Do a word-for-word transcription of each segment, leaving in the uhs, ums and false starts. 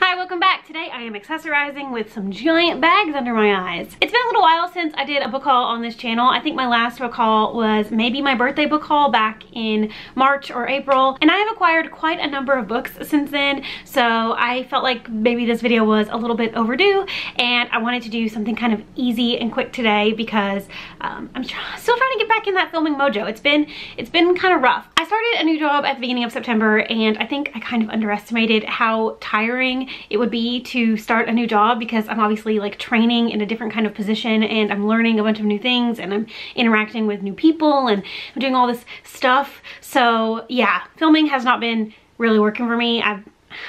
Hi, welcome back. Today I am accessorizing with some giant bags under my eyes. It's been a little while since I did a book haul on this channel. I think my last book haul was maybe my birthday book haul back in March or April, and I have acquired quite a number of books since then, so I felt like maybe this video was a little bit overdue, and I wanted to do something kind of easy and quick today because um, I'm try still trying to get back in that filming mojo. It's been, it's been kind of rough. I started a new job at the beginning of September, and I think I kind of underestimated how tiring it would be to start a new job because I'm obviously like training in a different kind of position, and I'm learning a bunch of new things, and I'm interacting with new people, and I'm doing all this stuff. So yeah, filming has not been really working for me. I've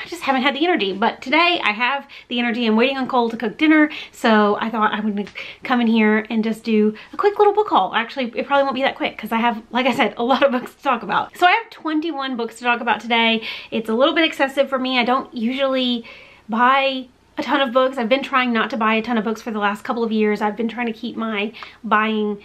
I just haven't had the energy, but today I have the energy. I'm waiting on Cole to cook dinner, so I thought I would come in here and just do a quick little book haul. Actually, it probably won't be that quick because I have, like I said, a lot of books to talk about. So I have twenty-one books to talk about today. It's a little bit excessive for me. I don't usually buy a ton of books. I've been trying not to buy a ton of books for the last couple of years. I've been trying to keep my buying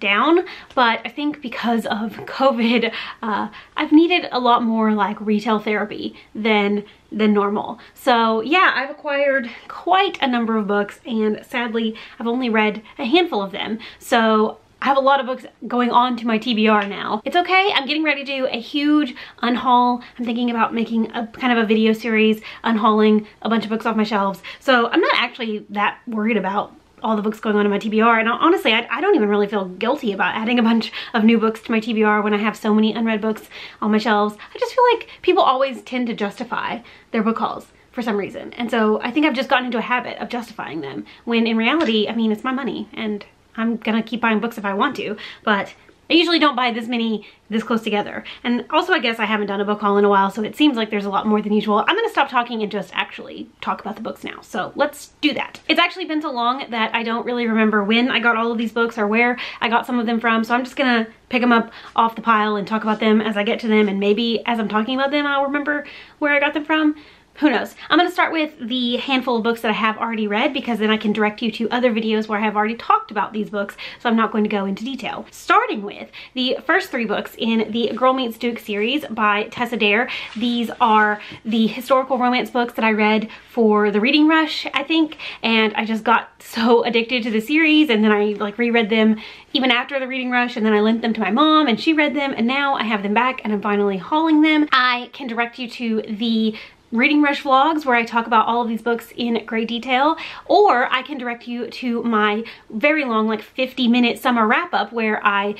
down, but I think because of COVID, uh, I've needed a lot more like retail therapy than than normal. So yeah, I've acquired quite a number of books, and sadly, I've only read a handful of them. So I have a lot of books going on to my T B R now. It's okay, I'm getting ready to do a huge unhaul. I'm thinking about making a kind of a video series unhauling a bunch of books off my shelves. So I'm not actually that worried about all the books going on in my T B R, and honestly, I, I don't even really feel guilty about adding a bunch of new books to my T B R when I have so many unread books on my shelves. I just feel like people always tend to justify their book hauls for some reason, and so I think I've just gotten into a habit of justifying them, when in reality, I mean, it's my money, and I'm gonna keep buying books if I want to, but I usually don't buy this many this close together. And also, I guess I haven't done a book haul in a while, so it seems like there's a lot more than usual. I'm gonna stop talking and just actually talk about the books now, so let's do that. It's actually been so long that I don't really remember when I got all of these books or where I got some of them from, so I'm just gonna pick them up off the pile and talk about them as I get to them, and maybe as I'm talking about them I'll remember where I got them from. Who knows? I'm gonna start with the handful of books that I have already read, because then I can direct you to other videos where I have already talked about these books, so I'm not going to go into detail. Starting with the first three books in the Girl Meets Duke series by Tessa Dare. These are the historical romance books that I read for the reading rush, I think, and I just got so addicted to the series, and then I like reread them even after the reading rush, and then I lent them to my mom and she read them, and now I have them back and I'm finally hauling them. I can direct you to the Reading Rush vlogs where I talk about all of these books in great detail, or I can direct you to my very long like fifty minute summer wrap up where I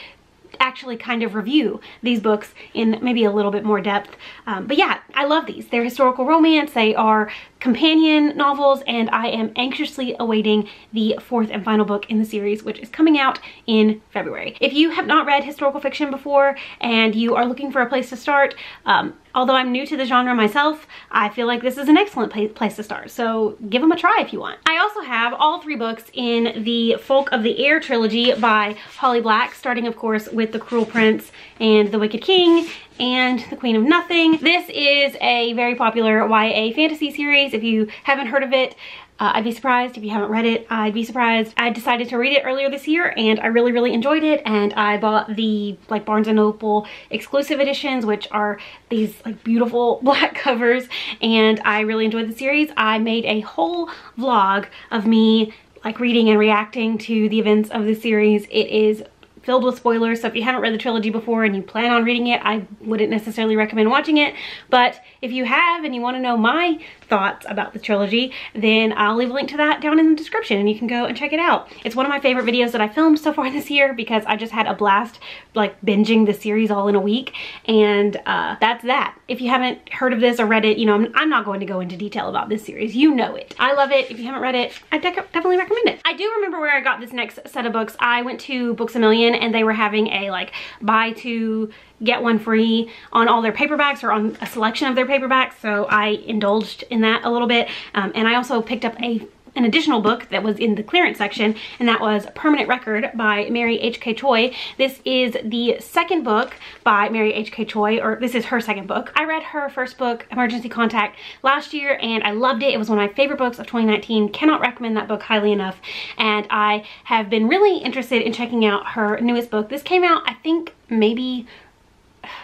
actually kind of review these books in maybe a little bit more depth. Um, but yeah, I love these. They're historical romance, they are companion novels, and I am anxiously awaiting the fourth and final book in the series, which is coming out in February. If you have not read historical fiction before and you are looking for a place to start, um, although I'm new to the genre myself, I feel like this is an excellent place to start, so give them a try if you want. I also have all three books in the Folk of the Air trilogy by Holly Black, starting of course with The Cruel Prince and The Wicked King and The Queen of Nothing. This is a very popular Y A fantasy series. If you haven't heard of it, uh, I'd be surprised. If you haven't read it, I'd be surprised. I decided to read it earlier this year, and I really, really enjoyed it, and I bought the like Barnes and Noble exclusive editions, which are these like beautiful black covers, and I really enjoyed the series. I made a whole vlog of me like reading and reacting to the events of the series. It is filled with spoilers, so if you haven't read the trilogy before and you plan on reading it, I wouldn't necessarily recommend watching it, but if you have and you want to know my thoughts about the trilogy, then I'll leave a link to that down in the description and you can go and check it out. It's one of my favorite videos that I filmed so far this year because I just had a blast like binging the series all in a week, and uh, that's that. If you haven't heard of this or read it, you know, I'm, I'm not going to go into detail about this series. You know it. I love it. If you haven't read it, I de definitely recommend it. I do remember where I got this next set of books. I went to Books A Million and they were having a like buy two get one free on all their paperbacks, or on a selection of their paperbacks, so I indulged in that a little bit, um, and I also picked up a an additional book that was in the clearance section, and that was Permanent Record by Mary H K Choi. This is the second book by Mary H K Choi, or this is her second book. I read her first book, Emergency Contact, last year, and I loved it. It was one of my favorite books of twenty nineteen. Cannot recommend that book highly enough, and I have been really interested in checking out her newest book. This came out, I think, maybe,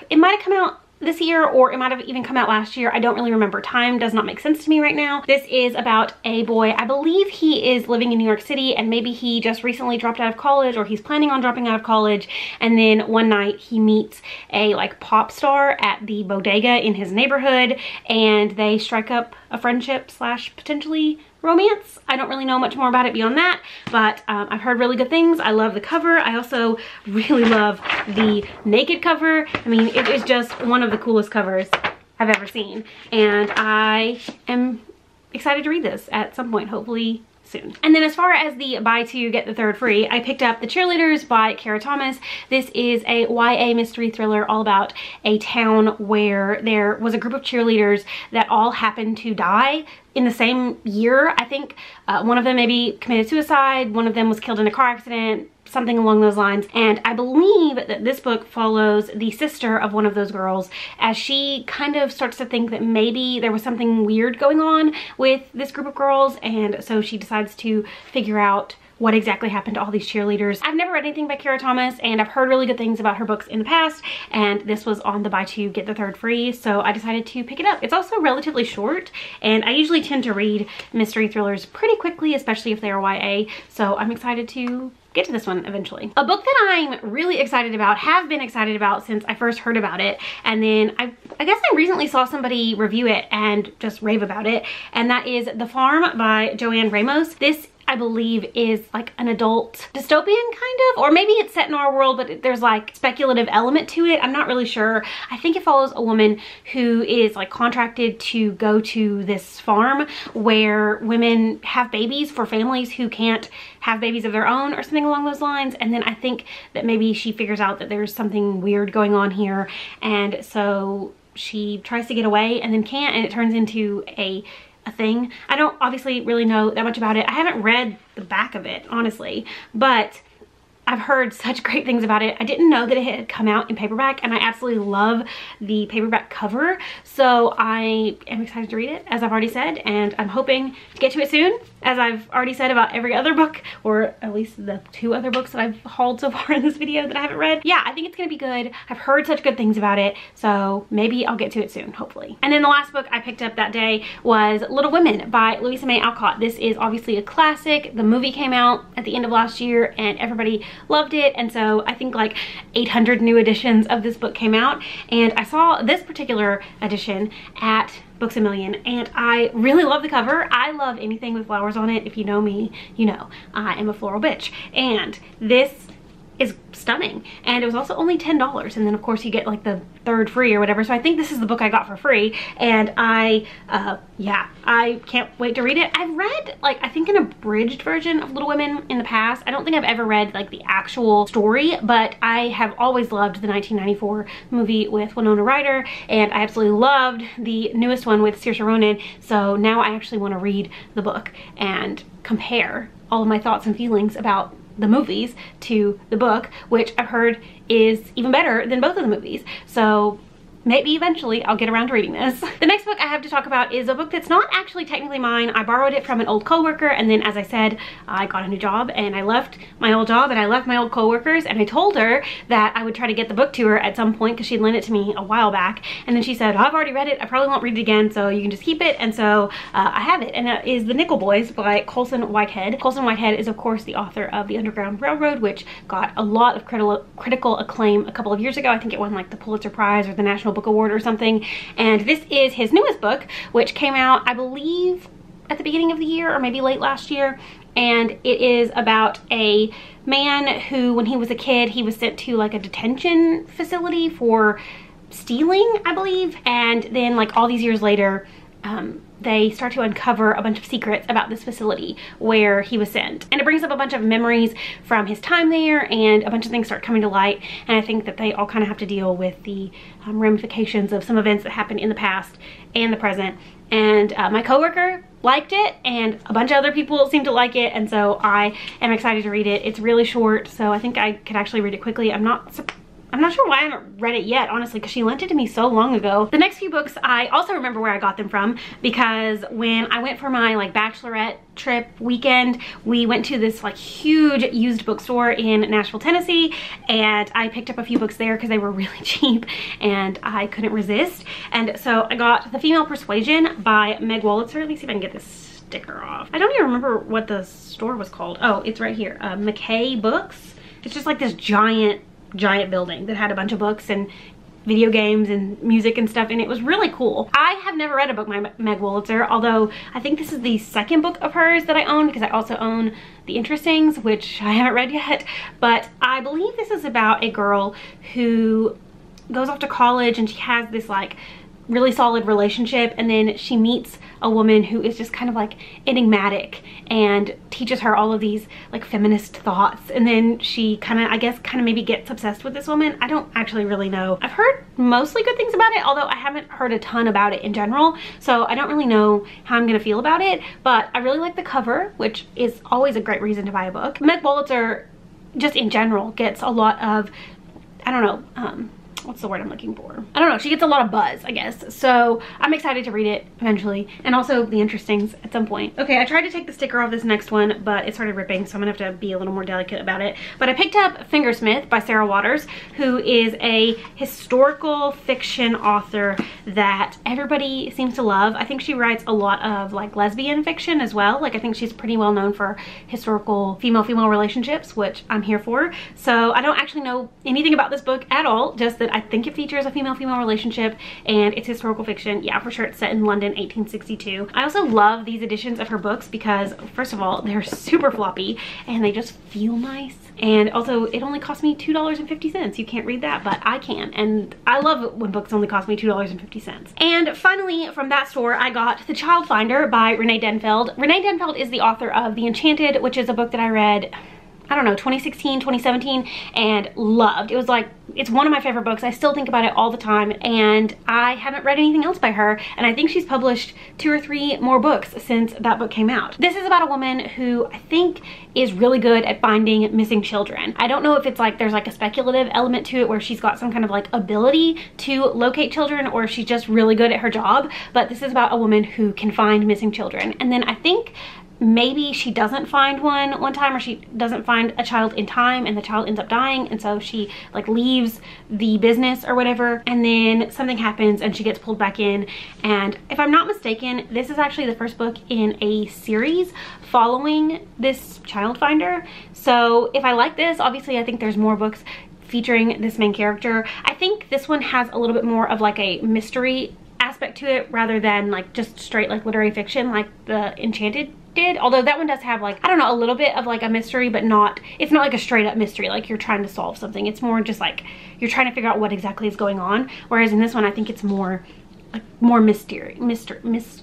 it might have come out this year, or it might have even come out last year. I don't really remember. Time does not make sense to me right now. This is about a boy. I believe he is living in New York City, and maybe he just recently dropped out of college, or he's planning on dropping out of college, and then one night he meets a like pop star at the bodega in his neighborhood, and they strike up a friendship slash potentially romance. I don't really know much more about it beyond that, but um, I've heard really good things. I love the cover. I also really love the naked cover. I mean, it is just one of the coolest covers I've ever seen, and I am excited to read this at some point, hopefully soon. And then as far as the buy two, get the third free, I picked up The Cheerleaders by Kara Thomas. This is a Y A mystery thriller all about a town where there was a group of cheerleaders that all happened to die in the same year. I think uh, one of them maybe committed suicide, one of them was killed in a car accident, something along those lines. And I believe that this book follows the sister of one of those girls as she kind of starts to think that maybe there was something weird going on with this group of girls, and so she decides to figure out what exactly happened to all these cheerleaders. I've never read anything by Kara Thomas, and I've heard really good things about her books in the past, and this was on the buy two, get the third free, so I decided to pick it up. It's also relatively short, and I usually tend to read mystery thrillers pretty quickly, especially if they are Y A, so I'm excited to get to this one eventually. A book that I'm really excited about, have been excited about since I first heard about it, and then I, I guess I recently saw somebody review it and just rave about it, and that is The Farm by Joanne Ramos. This I believe is like an adult dystopian kind of, or maybe it's set in our world, but there's like speculative element to it. I'm not really sure. I think it follows a woman who is like contracted to go to this farm where women have babies for families who can't have babies of their own or something along those lines. And then I think that maybe she figures out that there's something weird going on here. And so she tries to get away and then can't, and it turns into a a thing. I don't obviously really know that much about it. I haven't read the back of it, honestly, but I've heard such great things about it. I didn't know that it had come out in paperback, and I absolutely love the paperback cover, so I am excited to read it, as I've already said, and I'm hoping to get to it soon, as I've already said about every other book, or at least the two other books that I've hauled so far in this video that I haven't read. Yeah, I think it's gonna be good. I've heard such good things about it, so maybe I'll get to it soon, hopefully. And then the last book I picked up that day was Little Women by Louisa May Alcott. This is obviously a classic. The movie came out at the end of last year, and everybody loved it, and so I think like eight hundred new editions of this book came out, and I saw this particular edition at Books A Million, and I really love the cover. I love anything with flowers on it. If you know me, you know I am a floral bitch, and this is stunning, and it was also only ten dollars, and then of course you get like the third free or whatever, so I think this is the book I got for free, and I uh yeah, I can't wait to read it. I've read like I think an abridged version of Little Women in the past. I don't think I've ever read like the actual story, but I have always loved the nineteen ninety-four movie with Winona Ryder, and I absolutely loved the newest one with Saoirse Ronan, so now I actually want to read the book and compare all of my thoughts and feelings about the movies to the book, which I've heard is even better than both of the movies. So maybe eventually I'll get around to reading this. The next book I have to talk about is a book that's not actually technically mine. I borrowed it from an old coworker, and then as I said, I got a new job, and I left my old job, and I left my old coworkers, and I told her that I would try to get the book to her at some point because she'd lent it to me a while back, and then she said, oh, I've already read it. I probably won't read it again, so you can just keep it, and so uh, I have it, and it is The Nickel Boys by Colson Whitehead. Colson Whitehead is, of course, the author of The Underground Railroad, which got a lot of criti- critical acclaim a couple of years ago. I think it won like the Pulitzer Prize or the National Book Award or something, and this is his newest book, which came out I believe at the beginning of the year or maybe late last year, and it is about a man who, when he was a kid, he was sent to like a detention facility for stealing, I believe, and then like all these years later um they start to uncover a bunch of secrets about this facility where he was sent. And it brings up a bunch of memories from his time there, and a bunch of things start coming to light. And I think that they all kind of have to deal with the um, ramifications of some events that happened in the past and the present. And uh, my coworker liked it, and a bunch of other people seem to like it. And so I am excited to read it. It's really short, so I think I could actually read it quickly. I'm not surprised. I'm not sure why I haven't read it yet, honestly, because she lent it to me so long ago. The next few books, I also remember where I got them from, because when I went for my like bachelorette trip weekend, we went to this like huge used bookstore in Nashville, Tennessee, and I picked up a few books there because they were really cheap and I couldn't resist. And so I got The Female Persuasion by Meg Wolitzer. Let me see if I can get this sticker off. I don't even remember what the store was called. Oh, it's right here. Uh, McKay Books. It's just like this giant, giant building that had a bunch of books and video games and music and stuff, and it was really cool. I have never read a book by Meg Wolitzer, although I think this is the second book of hers that I own, because I also own The Interestings, which I haven't read yet, but I believe this is about a girl who goes off to college and she has this like really solid relationship, and then she meets a woman who is just kind of like enigmatic and teaches her all of these like feminist thoughts, and then she kind of I guess kind of maybe gets obsessed with this woman. I don't actually really know. I've heard mostly good things about it, although I haven't heard a ton about it in general, so I don't really know how I'm gonna feel about it, but I really like the cover, which is always a great reason to buy a book. Meg Wolitzer just in general gets a lot of, I don't know, um what's the word I'm looking for? I don't know, she gets a lot of buzz, I guess. So I'm excited to read it eventually, and also The Interestings at some point. Okay, I tried to take the sticker off this next one, but it started ripping, so I'm gonna have to be a little more delicate about it. But I picked up Fingersmith by Sarah Waters, who is a historical fiction author that everybody seems to love. I think she writes a lot of like lesbian fiction as well. Like I think she's pretty well known for historical female-female relationships, which I'm here for. So I don't actually know anything about this book at all, just that I think it features a female-female relationship and it's historical fiction. Yeah, for sure it's set in London, eighteen sixty-two. I also love these editions of her books because, first of all, they're super floppy and they just feel nice. And also, it only cost me two dollars and fifty cents. You can't read that, but I can. And I love it when books only cost me two dollars and fifty cents. And finally, from that store, I got The Child Finder by Renee Denfeld. Renee Denfeld is the author of The Enchanted, which is a book that I read, I don't know, twenty sixteen, twenty seventeen, and loved. It was like, it's one of my favorite books. I still think about it all the time, and I haven't read anything else by her, and I think she's published two or three more books since that book came out. This is about a woman who I think is really good at finding missing children. I don't know if it's like, there's like a speculative element to it where she's got some kind of like ability to locate children, or she's just really good at her job, but this is about a woman who can find missing children. And then I think maybe she doesn't find one one time, or she doesn't find a child in time and the child ends up dying, and so she like leaves the business or whatever, and then something happens and she gets pulled back in. And if I'm not mistaken, this is actually the first book in a series following this child finder. So if I like this, obviously I think there's more books featuring this main character. I think this one has a little bit more of like a mystery aspect to it rather than like just straight like literary fiction like The Enchanted did, although that one does have like, I don't know, a little bit of like a mystery, but not, it's not like a straight up mystery like you're trying to solve something. It's more just like you're trying to figure out what exactly is going on, whereas in this one I think it's more like more mysterious mystery mis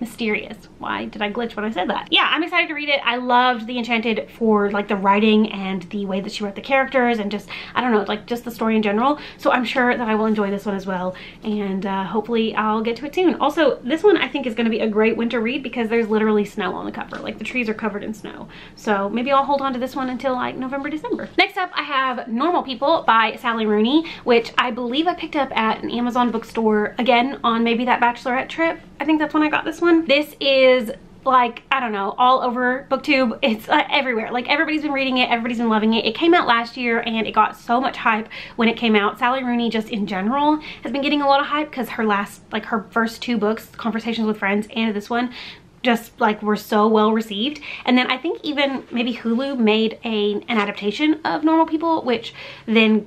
mysterious. Why did I glitch when I said that? Yeah, I'm excited to read it. I loved The Enchanted for like the writing and the way that she wrote the characters, and just, I don't know, like just the story in general. So I'm sure that I will enjoy this one as well, and uh, hopefully I'll get to it soon. Also, this one I think is going to be a great winter read because there's literally snow on the cover. Like the trees are covered in snow. So maybe I'll hold on to this one until like November, December. Next up, I have Normal People by Sally Rooney, which I believe I picked up at an Amazon bookstore again on maybe that bachelorette trip. I think that's when I got this one. This is like, I don't know, all over BookTube. It's uh, everywhere. Like everybody's been reading it, everybody's been loving it. It came out last year and it got so much hype when it came out. Sally Rooney just in general has been getting a lot of hype because her last, like her first two books, Conversations with Friends and this one, just like were so well received. And then I think even maybe Hulu made a, an adaptation of Normal People, which then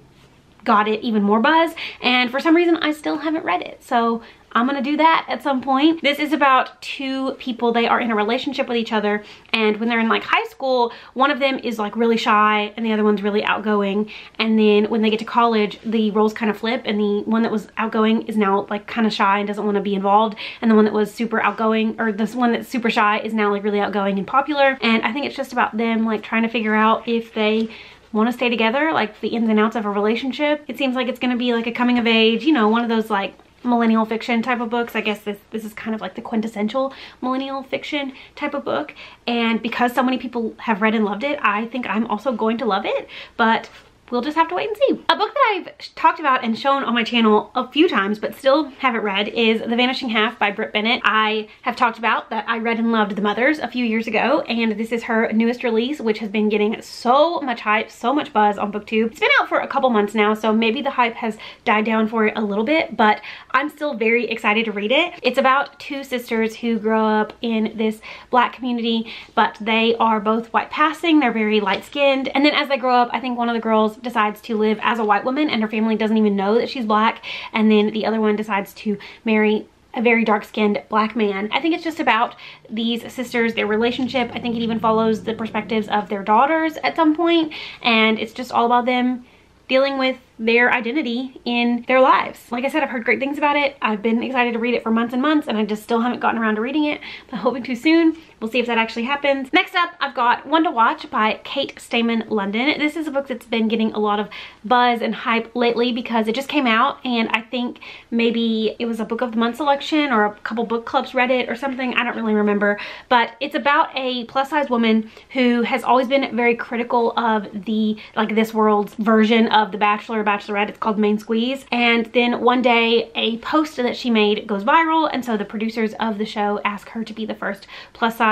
got it even more buzz. And for some reason I still haven't read it. So I'm gonna do that at some point. This is about two people. They are in a relationship with each other, and when they're in like high school, one of them is like really shy and the other one's really outgoing, and then when they get to college the roles kind of flip, and the one that was outgoing is now like kind of shy and doesn't want to be involved, and the one that was super outgoing, or this one that's super shy, is now like really outgoing and popular. And I think it's just about them like trying to figure out if they want to stay together, like the ins and outs of a relationship. It seems like it's gonna be like a coming of age, you know, one of those like millennial fiction type of books. I guess this this is kind of like the quintessential millennial fiction type of book, and because so many people have read and loved it, I think I'm also going to love it. But we'll just have to wait and see. A book that I've talked about and shown on my channel a few times but still haven't read is The Vanishing Half by Britt Bennett. I have talked about that I read and loved The Mothers a few years ago, and this is her newest release, which has been getting so much hype, so much buzz on BookTube. It's been out for a couple months now, so maybe the hype has died down for it a little bit, but I'm still very excited to read it. It's about two sisters who grow up in this Black community, but they are both white passing, they're very light-skinned, and then as they grow up, I think one of the girls decides to live as a white woman and her family doesn't even know that she's Black, and then the other one decides to marry a very dark-skinned Black man. I think it's just about these sisters, their relationship. I think it even follows the perspectives of their daughters at some point, and it's just all about them dealing with their identity in their lives. Like I said, I've heard great things about it. I've been excited to read it for months and months, and I just still haven't gotten around to reading it, but hoping to soon. We'll see if that actually happens. Next up, I've got One to Watch by Kate Stamen London. This is a book that's been getting a lot of buzz and hype lately because it just came out, and I think maybe it was a book of the month selection or a couple book clubs read it or something. I don't really remember, but it's about a plus-size woman who has always been very critical of the, like, this world's version of The Bachelor, Bachelorette. It's called Main Squeeze. And then one day a post that she made goes viral, and so the producers of the show ask her to be the first plus size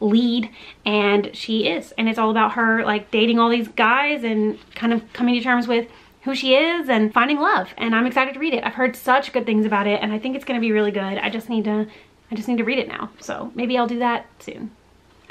lead, and she is. And it's all about her, like, dating all these guys and kind of coming to terms with who she is and finding love, and I'm excited to read it. I've heard such good things about it, and I think it's gonna be really good. I just need to I just need to read it now, so maybe I'll do that soon.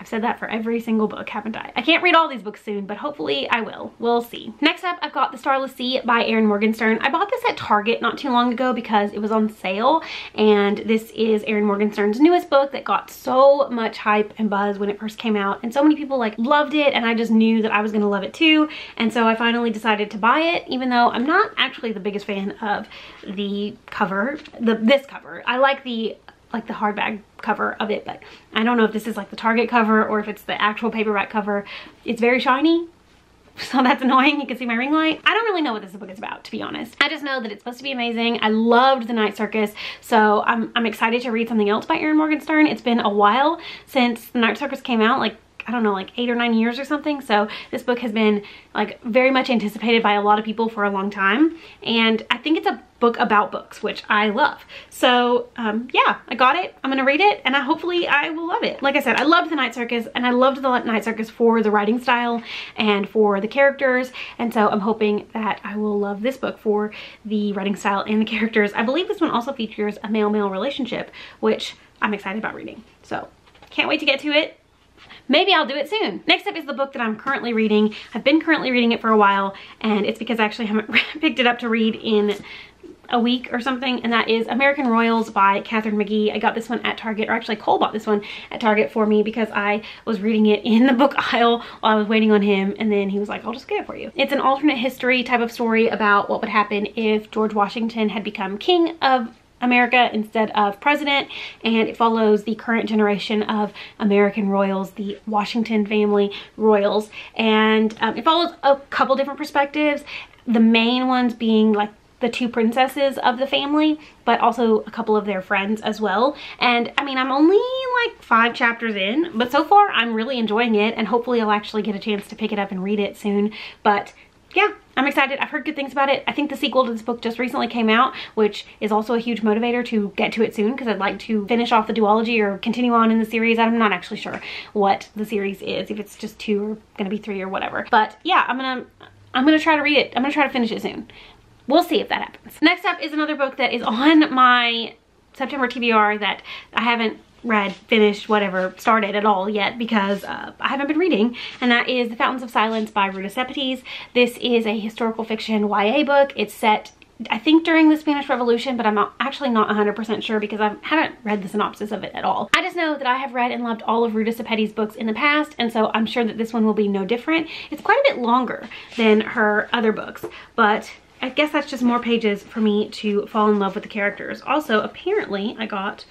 I've said that for every single book, haven't I? I can't read all these books soon, but hopefully I will. We'll see. Next up, I've got The Starless Sea by Erin Morgenstern. I bought this at Target not too long ago because it was on sale, and this is Erin Morgenstern's newest book that got so much hype and buzz when it first came out, and so many people, like, loved it, and I just knew that I was gonna love it too, and so I finally decided to buy it, even though I'm not actually the biggest fan of the cover, the this cover. I like the like the hardback cover of it, but I don't know if this is like the Target cover or if it's the actual paperback cover. It's very shiny, so that's annoying. You can see my ring light. I don't really know what this book is about, to be honest. I just know that it's supposed to be amazing. I loved The Night Circus, so I'm, I'm excited to read something else by Erin Morgenstern. It's been a while since The Night Circus came out, like, I don't know, like eight or nine years or something, so this book has been, like, very much anticipated by a lot of people for a long time, and I think it's a book about books, which I love. So um, yeah, I got it. I'm gonna read it, and I hopefully I will love it. Like I said, I loved The Night Circus, and I loved The Night Circus for the writing style and for the characters, and so I'm hoping that I will love this book for the writing style and the characters. I believe this one also features a male-male relationship, which I'm excited about reading, so can't wait to get to it. Maybe I'll do it soon. Next up is the book that I'm currently reading. I've been currently reading it for a while, and it's because I actually haven't picked it up to read in a week or something, and that is American Royals by Catherine McGee. I got this one at Target, or actually Cole bought this one at Target for me because I was reading it in the book aisle while I was waiting on him, and then he was like, I'll just get it for you. It's an alternate history type of story about what would happen if George Washington had become king of America instead of president, and it follows the current generation of American Royals, the Washington family Royals, and um, it follows a couple different perspectives, the main ones being, like, the two princesses of the family, but also a couple of their friends as well. And I mean, I'm only like five chapters in, but so far I'm really enjoying it, and hopefully I'll actually get a chance to pick it up and read it soon. But yeah, I'm excited. I've heard good things about it. I think the sequel to this book just recently came out, which is also a huge motivator to get to it soon because I'd like to finish off the duology or continue on in the series. I'm not actually sure what the series is, if it's just two or gonna be three or whatever. But yeah, I'm gonna I'm gonna try to read it. I'm gonna try to finish it soon. We'll see if that happens. Next up is another book that is on my September T B R that I haven't read, finished, whatever, started at all yet because uh, I haven't been reading, and that is The Fountains of Silence by Ruta Sepetys. This is a historical fiction Y A book. It's set, I think, during the Spanish Revolution, but I'm not, actually not one hundred percent sure because I haven't read the synopsis of it at all. I just know that I have read and loved all of Ruta Sepetys' books in the past, and so I'm sure that this one will be no different. It's quite a bit longer than her other books, but I guess that's just more pages for me to fall in love with the characters. Also, apparently I got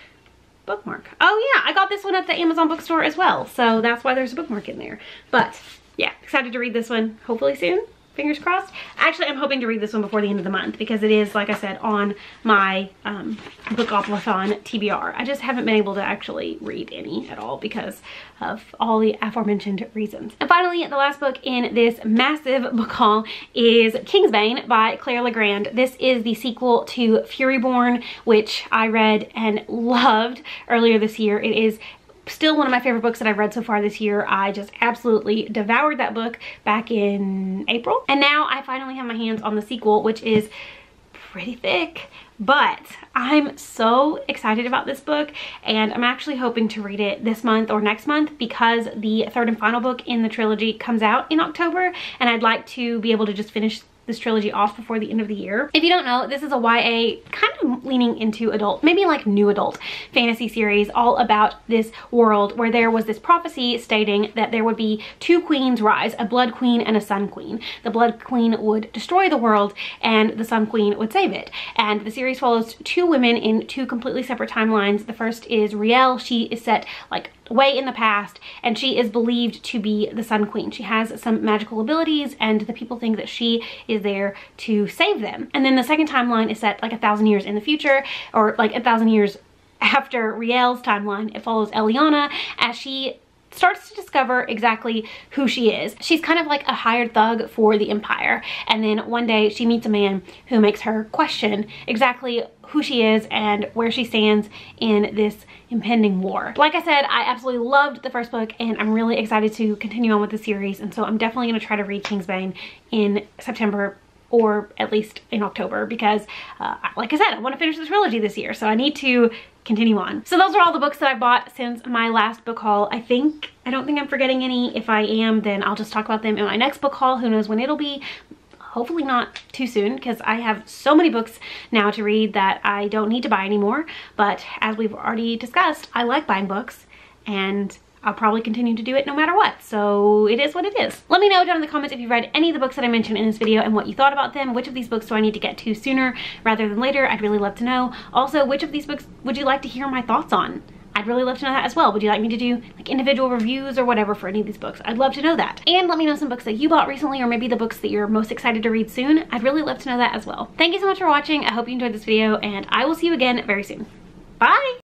bookmark. Oh yeah, I got this one at the Amazon bookstore as well, so that's why there's a bookmark in there. But yeah, excited to read this one hopefully soon. fingers crossed. Actually, I'm hoping to read this one before the end of the month because it is, like I said, on my um, bookoplathon T B R. I just haven't been able to actually read any at all because of all the aforementioned reasons. And finally, the last book in this massive book haul is Kingsbane by Claire LeGrand. This is the sequel to Furyborn, which I read and loved earlier this year. It is still one of my favorite books that I've read so far this year. I just absolutely devoured that book back in April. And now I finally have my hands on the sequel, which is pretty thick. But I'm so excited about this book, and I'm actually hoping to read it this month or next month because the third and final book in the trilogy comes out in October, and I'd like to be able to just finish this trilogy off before the end of the year. If you don't know, this is a Y A kind of leaning into adult, maybe like new adult fantasy series all about this world where there was this prophecy stating that there would be two queens rise, a blood queen and a sun queen. The blood queen would destroy the world and the sun queen would save it. And the series follows two women in two completely separate timelines. The first is Riel. She is set like way in the past, and she is believed to be the sun queen. She has some magical abilities, and the people think that she is there to save them. And then the second timeline is set like a thousand years in the future, or like a thousand years after Riel's timeline. It follows Eliana as she starts to discover exactly who she is. She's kind of like a hired thug for the Empire, and then one day she meets a man who makes her question exactly who she is and where she stands in this impending war. Like I said, I absolutely loved the first book, and I'm really excited to continue on with the series, and so I'm definitely going to try to read Kingsbane in September or at least in October because, uh, like I said, I want to finish the trilogy this year, so I need to continue on. So those are all the books that I bought since my last book haul. I think, I don't think I'm forgetting any. If I am, then I'll just talk about them in my next book haul. Who knows when it'll be. Hopefully not too soon because I have so many books now to read that I don't need to buy anymore. But as we've already discussed, I like buying books, and I'll probably continue to do it no matter what, so it is what it is. Let me know down in the comments if you've read any of the books that I mentioned in this video and what you thought about them. Which of these books do I need to get to sooner rather than later? I'd really love to know. Also, which of these books would you like to hear my thoughts on? I'd really love to know that as well. Would you like me to do like individual reviews or whatever for any of these books? I'd love to know that. And let me know some books that you bought recently, or maybe the books that you're most excited to read soon. I'd really love to know that as well. Thank you so much for watching. I hope you enjoyed this video, and I will see you again very soon. Bye!